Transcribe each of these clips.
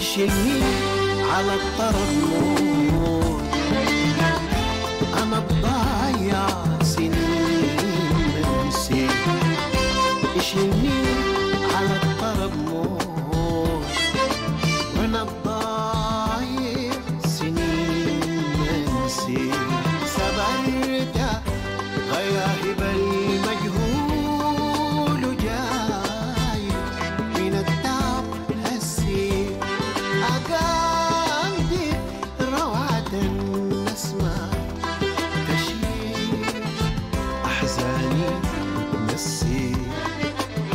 مش يمين على الطرب موت. أنا بضيع سنين بنسيك مش يمين على الطرب موت. وأنا بضيع سنين بنسيك سبرتها غياب المجهول وجاي من التعب هسيب أجندي روعة نسمع تشيل أحزاني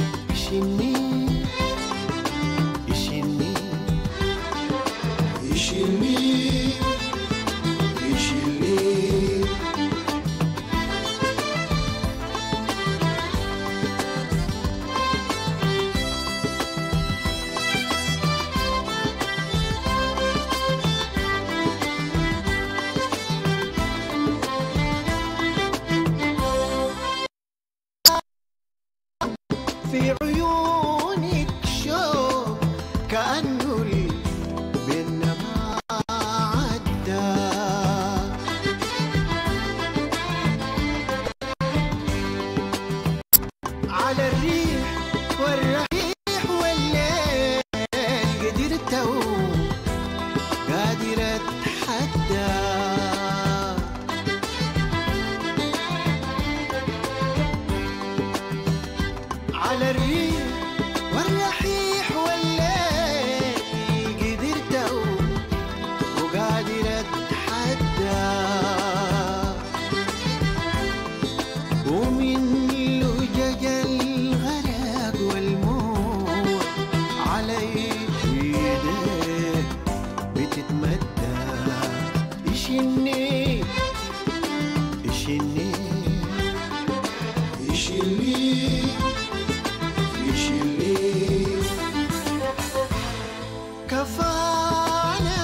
نسيب يشيلني يشيلني يشيلني يشيلني في عيونك شوق كأنه البن ما عدى على الريح والرحيح والليل قدرت أقوم قادر أتحدى على الريح والرحيح والليل قدرت أقوم وقادر أتحدى ومن لجج الغرق والموت على إيديك بتتمدى يشيلني يشيلني يشيلني كفانا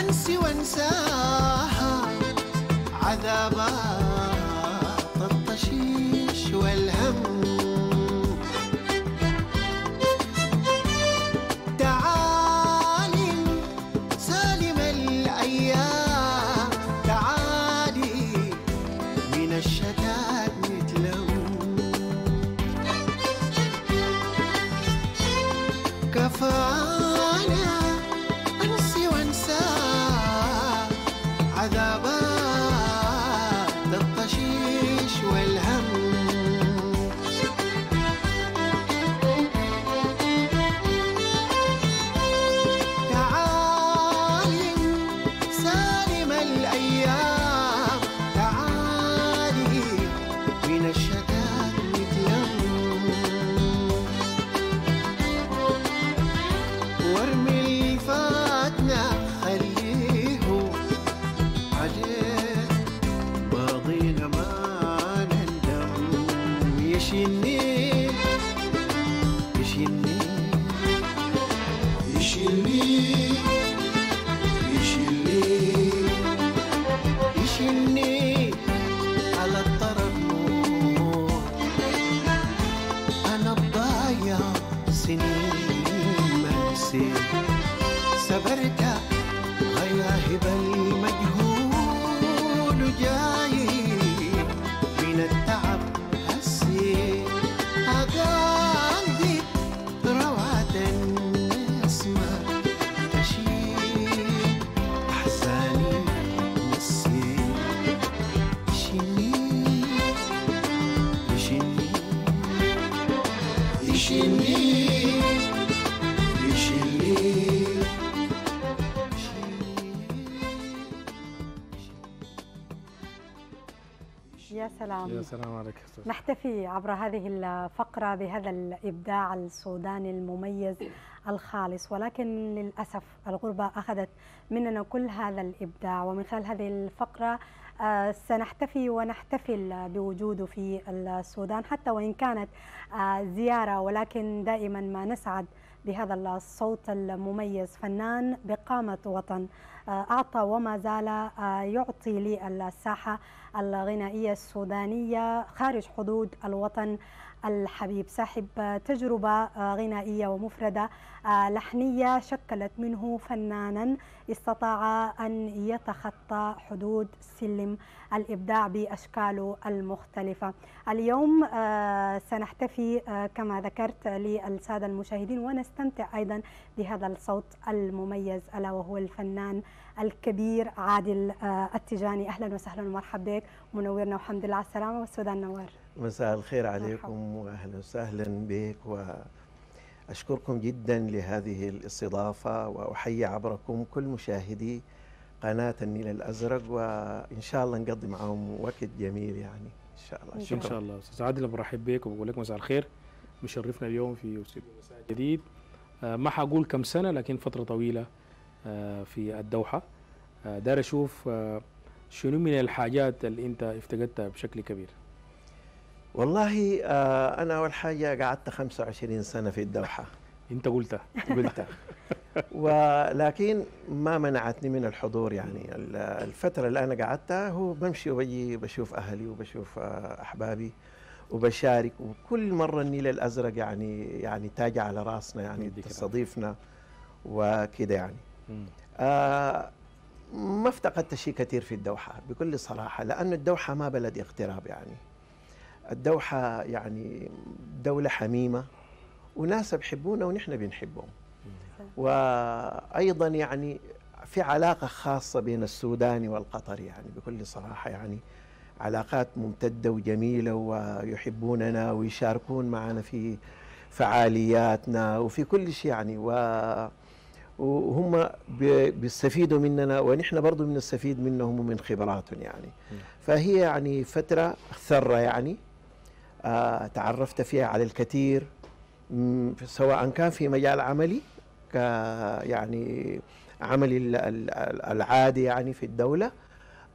أنسي وأنساها عذابات الطشيش والهم تعالي سالم الأيام تعالي من الشتات نتلوم كفانا عذابات الطشيش والهم تعالي سالم الأيام تعالي من الشتات نتلم وارمي اللي فاتنا ماضينا ما نندم يشيلني يشيلني يشيلني يشيلني يشيلني على الطرب موت. أنا بضيع سنين ما نسيت سبرتها غياهب المجهول وجاي من التعب هسيت أغاني روعة نسمع تشيل أحزاني نسيت يشيلني يشيلني يشيلني يشيلني يا سلام يا سلام عليك. نحتفي عبر هذه الفقرة بهذا الإبداع السوداني المميز الخالص، ولكن للأسف الغربة أخذت مننا كل هذا الإبداع، ومن خلال هذه الفقرة سنحتفي ونحتفل بوجوده في السودان حتى وإن كانت زيارة، ولكن دائما ما نسعد بهذا الصوت المميز. فنان بقامة وطن أعطى وما زال يعطي للساحة الغنائية السودانية خارج حدود الوطن الحبيب، صاحب تجربة غنائية ومفردة لحنية شكلت منه فنانا استطاع أن يتخطى حدود سلم الإبداع بأشكاله المختلفة. اليوم سنحتفي كما ذكرت للسادة المشاهدين ونستمتع أيضا بهذا الصوت المميز، ألا وهو الفنان الكبير عادل التجاني. أهلا وسهلا ومرحبا بك، منورنا والحمد لله على السلامة. والسودان نوار، مساء الخير عليكم وأهلا وسهلا بك، وأشكركم جدا لهذه الاستضافة، وأحيي عبركم كل مشاهدي قناة النيل الأزرق، وإن شاء الله نقضي معهم وقت جميل يعني إن شاء الله. شكرا. إن شاء الله أستاذ عادل، برحب بك وبقول لك مساء الخير، مشرفنا اليوم في استوديو مساء جديد. ما حقول كم سنة لكن فترة طويلة في الدوحة، دار أشوف شنو من الحاجات اللي أنت افتقدتها بشكل كبير. والله أنا أول حاجة قعدت 25 سنة في الدوحة. أنت قلتها ولكن ما منعتني من الحضور، يعني الفترة اللي أنا قعدتها هو بمشي وبجي، بشوف أهلي وبشوف أحبابي وبشارك، وكل مرة النيل الأزرق يعني تاج على راسنا، يعني تستضيفنا وكده يعني. ما افتقدت شيء كثير في الدوحة بكل صراحة، لأن الدوحة ما بلد اغتراب، يعني الدوحة يعني دولة حميمة وناس بحبونا ونحن بنحبهم، وأيضا يعني في علاقة خاصة بين السوداني والقطري يعني بكل صراحة، يعني علاقات ممتدة وجميلة، ويحبوننا ويشاركون معنا في فعالياتنا وفي كل شيء يعني، وهم بيستفيدوا مننا ونحن برضو بنستفيد منهم ومن خبراتهم يعني. فهي يعني فترة ثرة يعني، تعرفت فيها على الكثير، سواء كان في مجال عملي يعني عملي العادي يعني في الدولة،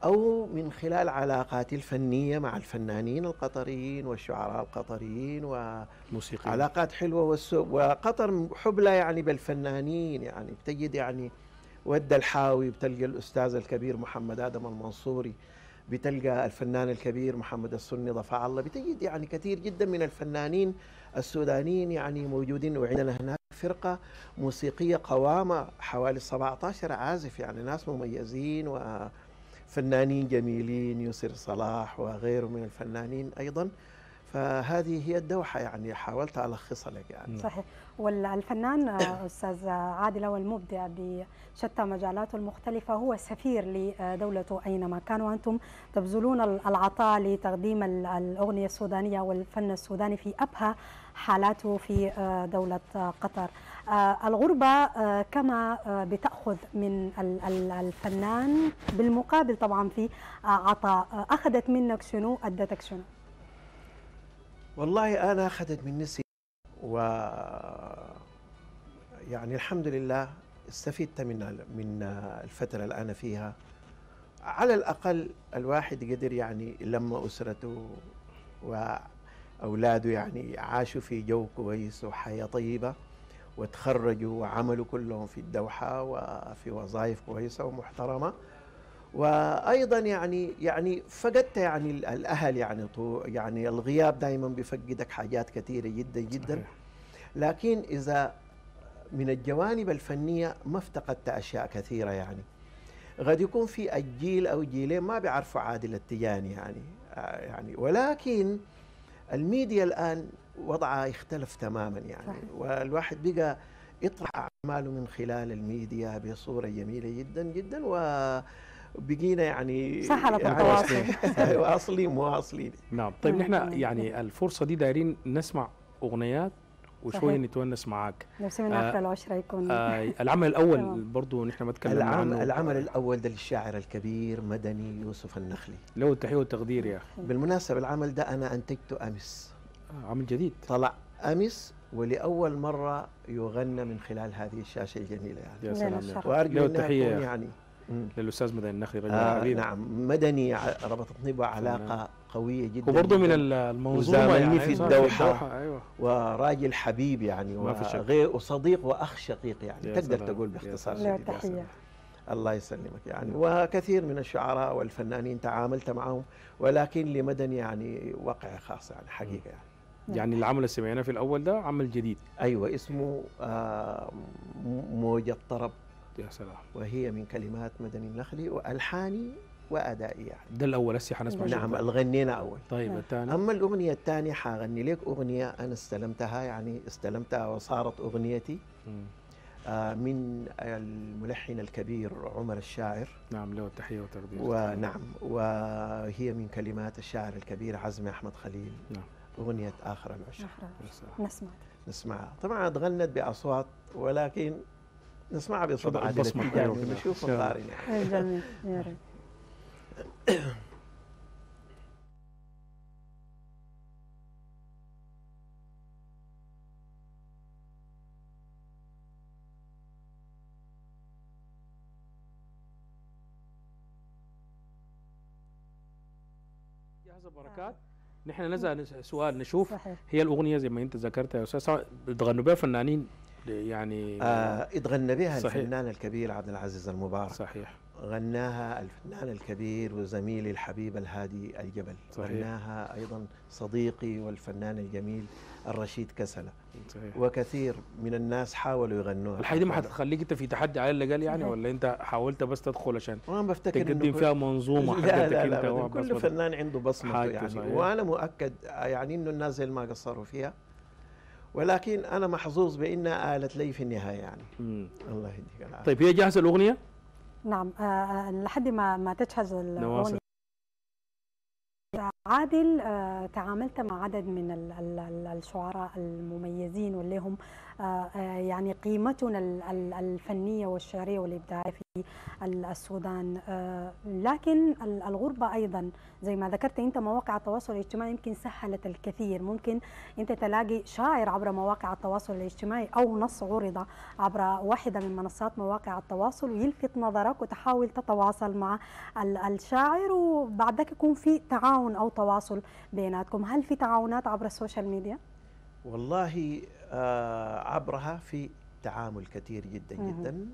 أو من خلال علاقاتي الفنية مع الفنانين القطريين والشعراء القطريين والموسيقى، علاقات حلوة. وقطر حبلة يعني بالفنانين، يعني بتجد يعني ود الحاوي، بتلقى الأستاذ الكبير محمد آدم المنصوري، بتلقى الفنان الكبير محمد الصنّي ضفاع الله، بتجد يعني كثير جدا من الفنانين السودانيين يعني موجودين. وعندنا هناك فرقة موسيقية قوامة حوالي 17 عازف، يعني ناس مميزين وفنانين جميلين، يسر صلاح وغيره من الفنانين أيضا. فهذه هي الدوحة يعني، حاولت ألخصها لك يعني. صحيح. والفنان أستاذ عادل والمبدع بشتى مجالاته المختلفة هو سفير لدولته أينما كان، وأنتم تبذلون العطاء لتقديم الأغنية السودانية والفن السوداني في أبهى حالاته في دولة قطر. الغربة كما بتأخذ من الفنان بالمقابل طبعا في عطاء، أخذت منك شنو؟ أدتك شنو؟ والله أنا أخذت من نسي، و يعني الحمد لله استفدت من الفترة اللي أنا فيها. على الأقل الواحد قدر يعني لما أسرته وأولاده يعني عاشوا في جو كويس وحياة طيبة، وتخرجوا وعملوا كلهم في الدوحة وفي وظائف كويسة ومحترمة. وايضا يعني فقدت يعني الاهل، يعني الغياب دائما بيفقدك حاجات كثيره جدا جدا. لكن اذا من الجوانب الفنيه ما افتقدت اشياء كثيره يعني. قد يكون في الجيل او جيلين ما بيعرفوا عادل التجاني يعني ولكن الميديا الان وضعها اختلف تماما يعني، والواحد بقى يطرح اعماله من خلال الميديا بصوره جميله جدا جدا، و بقينا يعني سحرة التواصل واصلين مواصلين. نعم. طيب نحن يعني الفرصة دي دايرين نسمع أغنيات وشوية نتونس معاك، نفسي من 10 ل 10 يكون العمل الأول برضه نحن ما تكلمنا عنه. العمل الأول ده للشاعر الكبير مدني يوسف النخلي، له التحية والتقدير يا أخي. بالمناسبة العمل ده أنا أنتجته أمس، عمل جديد طلع أمس، ولأول مرة يغنى من خلال هذه الشاشة الجميلة يعني. يا سلام. وأرجو أنها تكون يعني للأستاذ مدني النخلي رجل عبيد. نعم. مدني ربطتني بعلاقة قوية جدا، وبرضه من الموضوع يعني في الدوحة. أيوة. وراجل حبيب يعني، وصديق وأخ شقيق يعني، تقدر تقول باختصار شديد. الله يسلمك يعني. وكثير من الشعراء والفنانين تعاملت معهم، ولكن لمدني يعني وقع خاص يعني حقيقة يعني. يعني اللي عمله سمعناه في الأول ده عمل جديد. أيوة اسمه موج الطرب. يا سلام. وهي من كلمات مدني النخلي وألحاني وأدائي يعني. ده الأول هسه حنسمع. نعم الغنينا أول. طيب الثاني. أما الأغنية الثانية حغني لك أغنية أنا استلمتها، يعني استلمتها وصارت أغنيتي من الملحن الكبير عمر الشاعر. نعم له التحية والتربية. ونعم، وهي من كلمات الشاعر الكبير عزمي احمد خليل. نعم. أغنية آخر العشق. نسمعها. طبعا اتغنت بأصوات ولكن نسمعها بصوت عادل التجاني ونشوف مصارينا. جميل يا ريت. جاهزة بركات. نحن نزل سؤال نشوف هي الأغنية زي ما أنت ذكرتها يا أستاذ تغنوا بها فنانين يعني اتغنى بها الفنان الكبير عبد العزيز المبارك. صحيح. غناها الفنان الكبير وزميلي الحبيب الهادي الجبل. صحيح. غناها أيضا صديقي والفنان الجميل الرشيد كسلة. صحيح. وكثير من الناس حاولوا يغنوها. الحقيقة ما هتخليك أنت في تحدي على اللجال يعني ولا أنت حاولت بس تدخل عشان تقدم فيها منظومة حقتك أنت؟ كل فنان عنده بصمته يعني. صحيح. وأنا مؤكد يعني إنه الناس زي ما قصروا فيها، ولكن أنا محظوظ بإنها آلت لي في النهاية يعني. الله يهديك العافية. طيب هي جاهزة الأغنية؟ نعم لحد ما تجهز الأغنية. عادل تعاملت مع عدد من الشعراء المميزين واللي هم يعني قيمتنا الفنية والشعرية والإبداعية في السودان، لكن الغربة أيضا زي ما ذكرت أنت مواقع التواصل الاجتماعي يمكن سهلت الكثير. ممكن أنت تلاقي شاعر عبر مواقع التواصل الاجتماعي أو نص عرض عبر واحدة من منصات مواقع التواصل ويلفت نظرك وتحاول تتواصل مع الشاعر وبعد ذلك يكون في تعاون أو تواصل بيناتكم. هل في تعاونات عبر السوشيال ميديا؟ والله عبرها في تعامل كثير جدا جدا.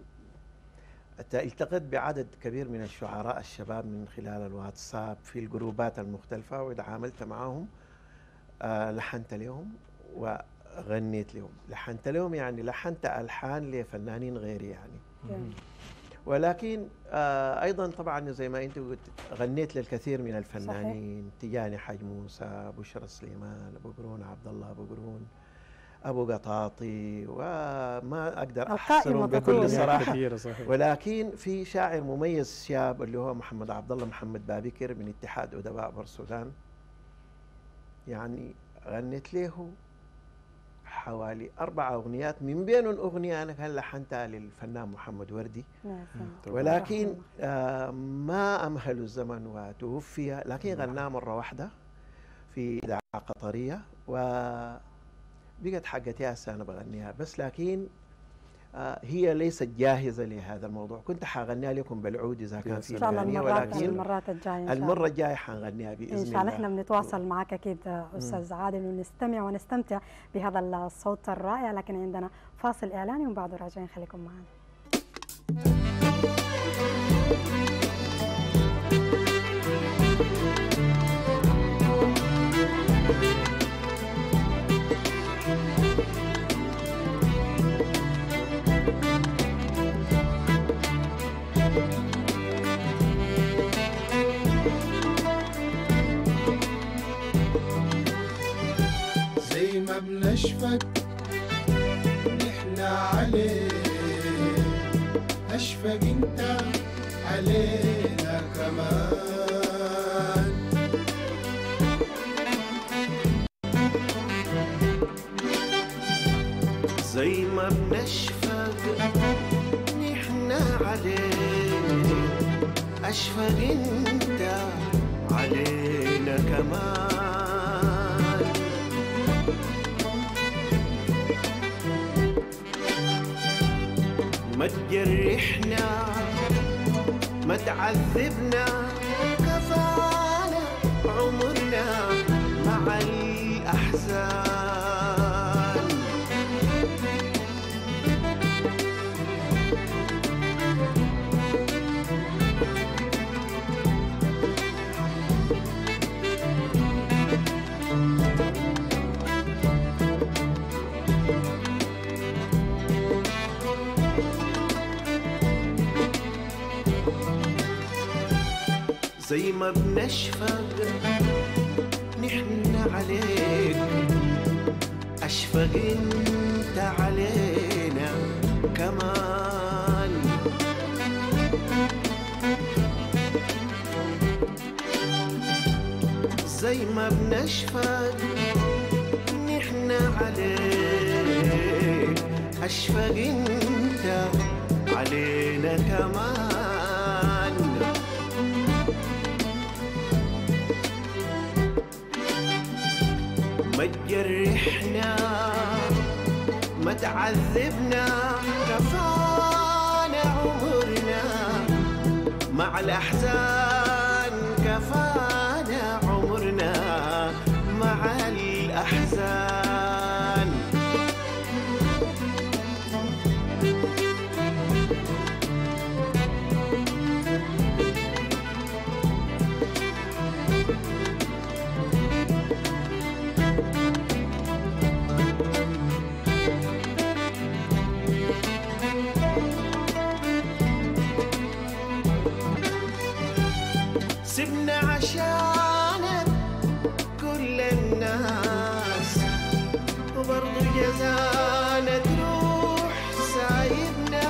التقيت بعدد كبير من الشعراء الشباب من خلال الواتساب في الجروبات المختلفة وتعاملت معهم. لحنت لهم وغنيت لهم. لحنت لهم يعني لحنت ألحان لفنانين غيري يعني. ولكن أيضا طبعا زي ما أنت قلت غنيت للكثير من الفنانين. صحيح. تجاني حاج موسى، بشرى سليمان، أبو قرون عبد الله، أبو قرون، أبو قطاطي، وما أقدر أحصرهم بكل صراحة. ولكن في شاعر مميز شاب اللي هو محمد عبد الله محمد بابكر من اتحاد أدباء برسولان، يعني غنيت له حوالي 4 أغنيات من بينهم أغنية أنا كان لحنتها للفنان محمد وردي. ولكن ما أمهل الزمن وتوفي، لكن غناها مرة واحدة في إذاعة قطرية وبقت حقتي هسه أنا بغنيها بس، لكن هي ليست جاهزة لهذا الموضوع. كنت حغنيها لكم بالعود إذا كان في إمكانية، ولكن المرات الجاية المرة الجاية حنغنيها بإذن الله. إن شاء الله احنا بنتواصل معك أكيد أستاذ عادل ونستمع ونستمتع بهذا الصوت الرائع، لكن عندنا فاصل إعلاني ومن بعده راجعين، خليكم معنا. بنشفك نحنا عليك، اشفق انت علينا كمان. زي ما بنشفق نحنا عليك، اشفق انت علينا كمان. ما تجرحنا ما تعذبنا، كفانا عمرنا مع الأحزان. زي ما بنشفق نحن عليك أشفق أنت علينا كمان. زي ما بنشفق نحن عليك أشفق أنت علينا كمان. ما تجرحنا ما تعذبنا كفانا عمرنا مع الأحزان كفانا عمرنا مع الأحزان. سبنا عشانك كل الناس وبرضو جزانا تروح سايبنا.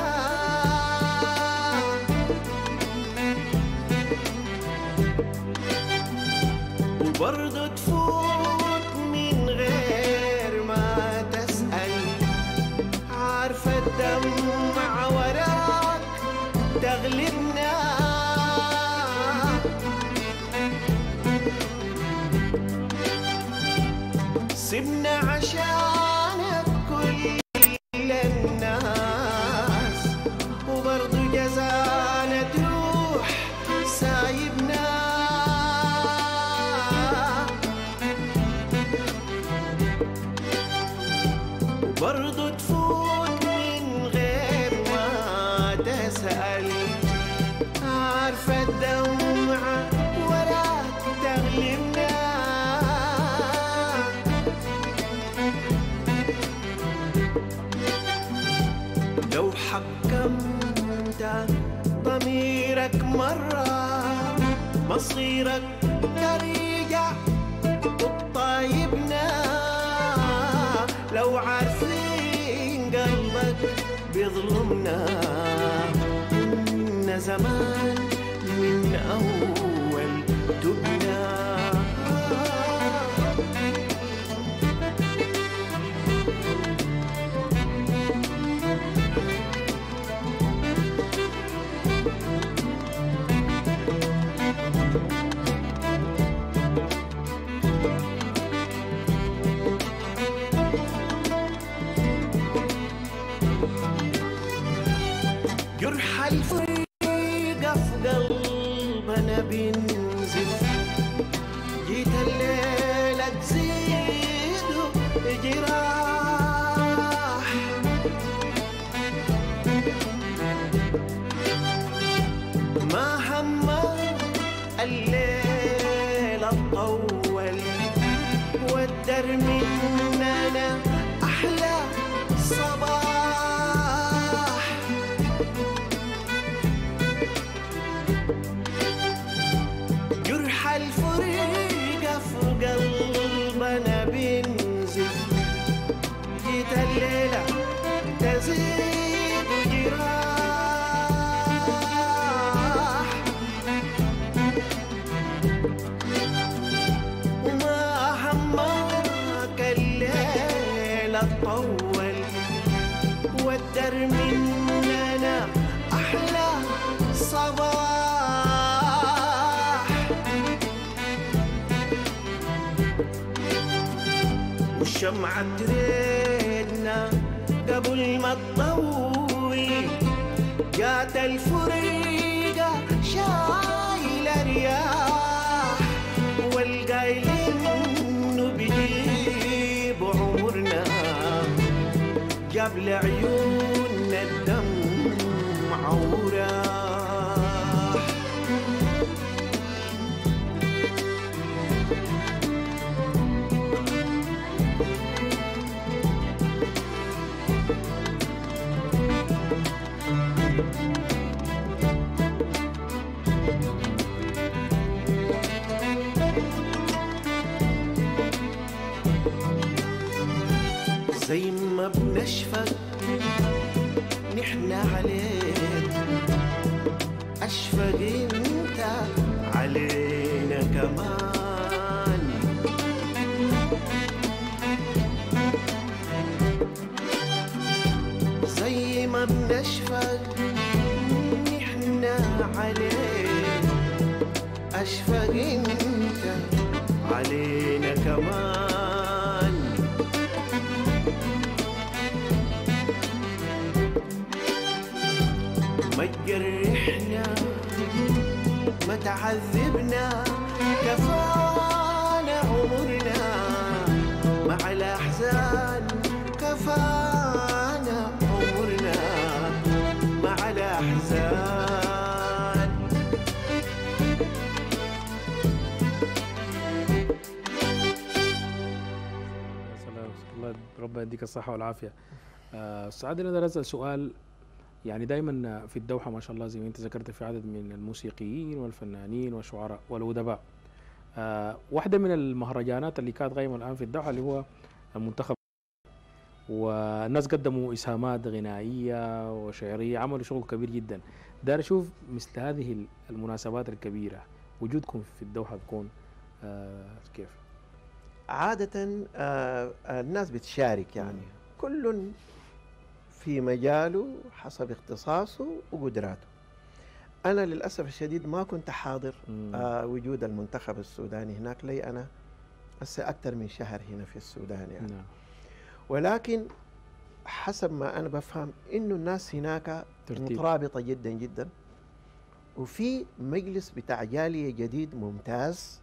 وبرضو تفوت من غير ما تسأل عارفة الدمع وراك تغلبنا. سبنا عشانك كل الناس وبرضو جزانا تروح سايبنا. وبرضو تفوت من غير ما تسأل عارفة الدمعة وراك تغلبنا. لو حكمت ضميرك مرة مصيرك ترجع بطيبنا. لو عارفين قلبك بيظلمنا كنا زمان من أول تبنا. جرح الفريقة في قلبنا بينزف جيت الليلة تزيده جراح. ما هم الليلة طول والدر مننا أحلى صباح. جرح الفرقة في قلبنا بينزف جيت الليلة تزيد جراح. وما همك الليلة تطول والدر مننا أحلى صباح. والشمعة تريدنا قبل ما تضوي جات الفريقة شايلة رياح. والقايلين إنه بيجيب عمرنا جاب لعيوننا الدمع وراح. زي ما بنشفك نحنا عليك، اشفق انت علينا كمان. زي ما بنشفك نحنا عليك، اشفق انت علينا كمان. ما تجرحنا ما تعذبنا، كفانا عمرنا مع الأحزان، كفانا عمرنا مع الأحزان. يا سلام، الله ربنا يديك الصحة والعافية. أستاذ عادل، أنا أسأل سؤال. يعني دايما في الدوحة ما شاء الله زي ما انت ذكرت في عدد من الموسيقيين والفنانين والشعراء والأدباء. واحدة من المهرجانات اللي كانت قايمة الآن في الدوحة اللي هو المنتخب، والناس قدموا إسهامات غنائية وشعرية، عملوا شغل كبير جدا. داير أشوف مثل هذه المناسبات الكبيرة وجودكم في الدوحة بيكون كيف؟ عادة الناس بتشارك، يعني كل في مجاله حسب اختصاصه وقدراته. أنا للأسف الشديد ما كنت حاضر وجود المنتخب السوداني هناك، لي أنا هسه أكثر من شهر هنا في السودان يعني. ولكن حسب ما أنا بفهم إنه الناس هناك مترابطة جدا جدا، وفي مجلس بتاع جالية جديد ممتاز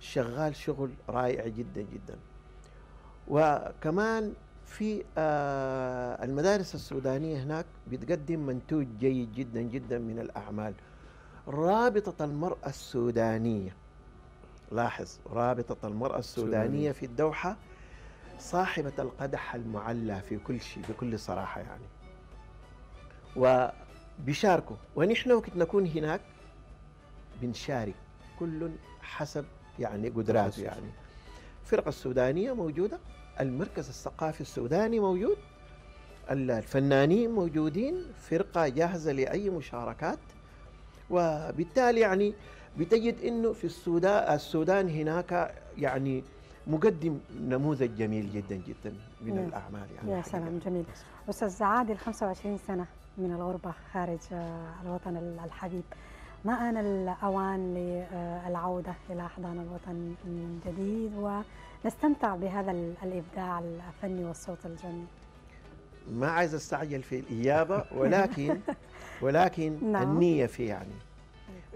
شغال شغل رائع جدا جدا. وكمان في المدارس السودانية هناك بتقدم منتوج جيد جدا جدا من الأعمال. رابطة المرأة السودانية، لاحظ، رابطة المرأة السودانية في الدوحة صاحبة القدح المعلى في كل شيء بكل صراحة يعني، وبيشاركوا. ونحن وقت نكون هناك بنشارك كل حسب يعني قدراته. يعني الفرقة السودانية موجودة، المركز الثقافي السوداني موجود، الفنانين موجودين، فرقة جاهزة لأي مشاركات. وبالتالي يعني بتجد إنه في السودان هناك يعني مقدم نموذج جميل جدا جدا من الأعمال يعني. يا سلام، جميل. أستاذ عادل، 25 سنة من الغربة خارج الوطن الحبيب، ما آن الأوان للعودة إلى أحضان الوطن من جديد ونستمتع بهذا الإبداع الفني والصوت الجميل؟ ما عايز أستعجل في الإجابة، ولكن النية في يعني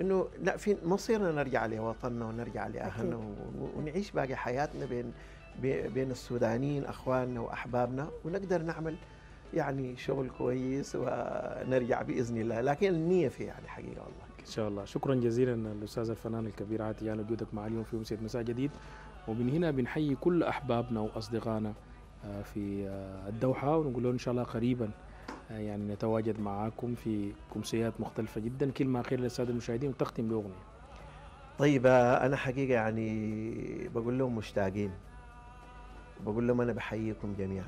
إنه في مصيرنا نرجع لوطننا ونرجع لأهلنا ونعيش باقي حياتنا بين السودانيين أخواننا وأحبابنا، ونقدر نعمل يعني شغل كويس ونرجع باذن الله، لكن النيه فيها يعني حقيقه والله. ان شاء الله. شكرا جزيلا للاستاذ الفنان الكبير عادل التجاني وجودك معنا اليوم في أمسية مساء جديد. ومن هنا بنحيي كل احبابنا واصدقائنا في الدوحه، ونقول لهم ان شاء الله قريبا يعني نتواجد معاكم في كمسيات مختلفه جدا. كلمه اخيره للساده المشاهدين وتختم باغنيه. طيب، انا حقيقه يعني بقول لهم مشتاقين، بقول لهم انا بحييكم جميعا،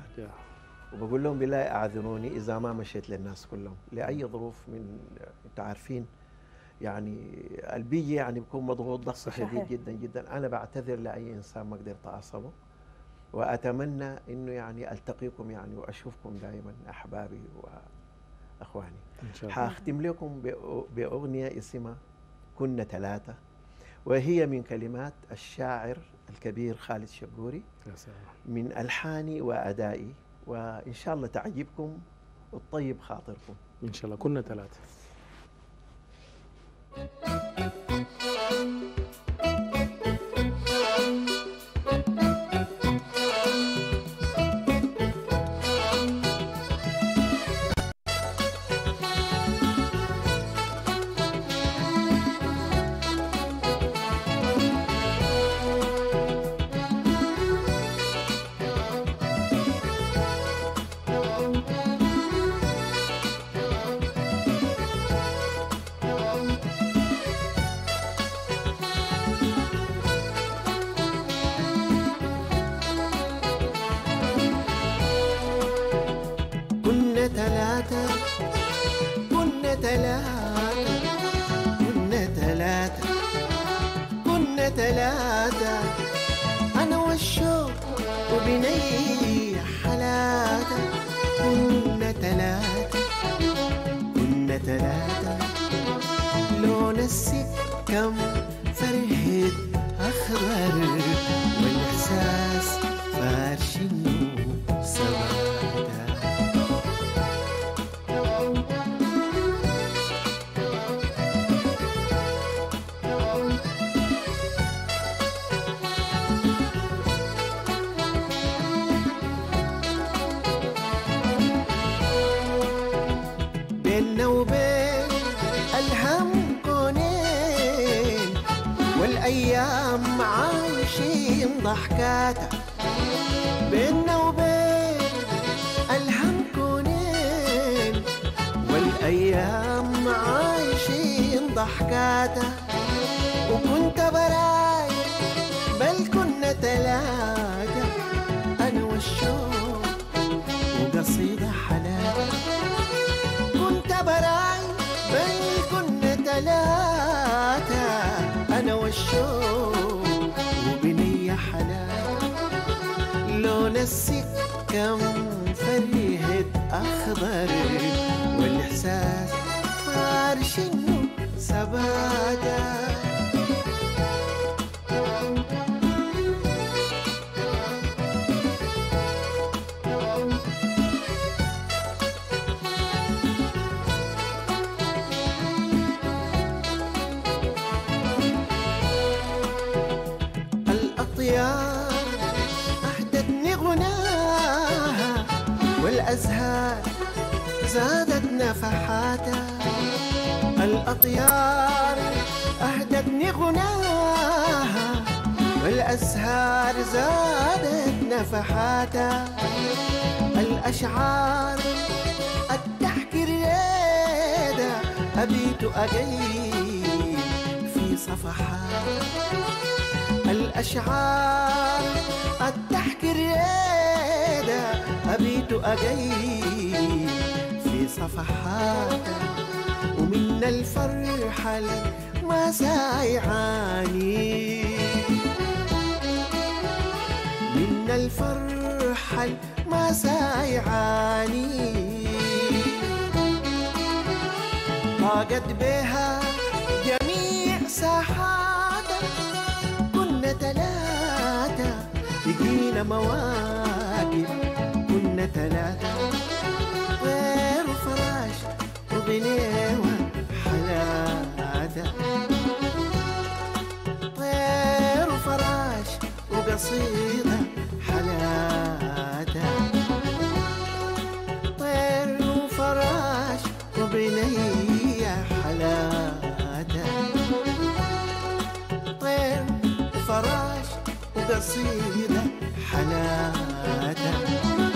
وبقول لهم بالله اعذروني اذا ما مشيت للناس كلهم لاي ظروف. من انتوا عارفين يعني قلبي يعني بيكون مضغوط ضغط شديد جدا جدا. انا بعتذر لاي انسان ما قدرت اعصبه، واتمنى انه يعني التقيكم يعني واشوفكم دائما احبابي واخواني. هختم لكم باغنيه اسمها كنا ثلاثه، وهي من كلمات الشاعر الكبير خالد شبقوري، من الحاني وادائي، وإن شاء الله تعجبكم وتطيب خاطركم إن شاء الله. كنا ثلاثة. كنا ثلاثة أنا والشوق وبني حلاته. كنا ثلاثة لون السك كم فرحة أخضر والإحساس فارشنو سماده. أيام عايشين ضحكاته بينا وبين ألهم كونين، والأيام عايشين ضحكاته. وكنت براي بل كنا ثلاثة أنا والشوق وقصيدة حلاوة. كنت براي بل كنا ثلاثة أنا والشوق وبنية حلاوة. لون السكة مفرهد أخضر والإحساس فارشنه سبادة. الأزهار زادت نفحاتها، الأطيار أهدتني غناها، والأزهار زادت نفحاتها. الأشعار التحكي ريادة أبيت أجيب في صفحات. الأشعار التحكي ريادة أبيت أجيب في صفحاتها. ومن الفرحة ما سايعاني، من الفرحة ما سايعاني، ضاقت بها جميع ساحاتها. كنا ثلاثة يجينا مواكب، كنا ثلاثة غير فراش وبنيوة حلاته، غير فراش وقصيدة حلاته، غير فراش وبنية حلاته، غير فراش وقصيدة حلاته.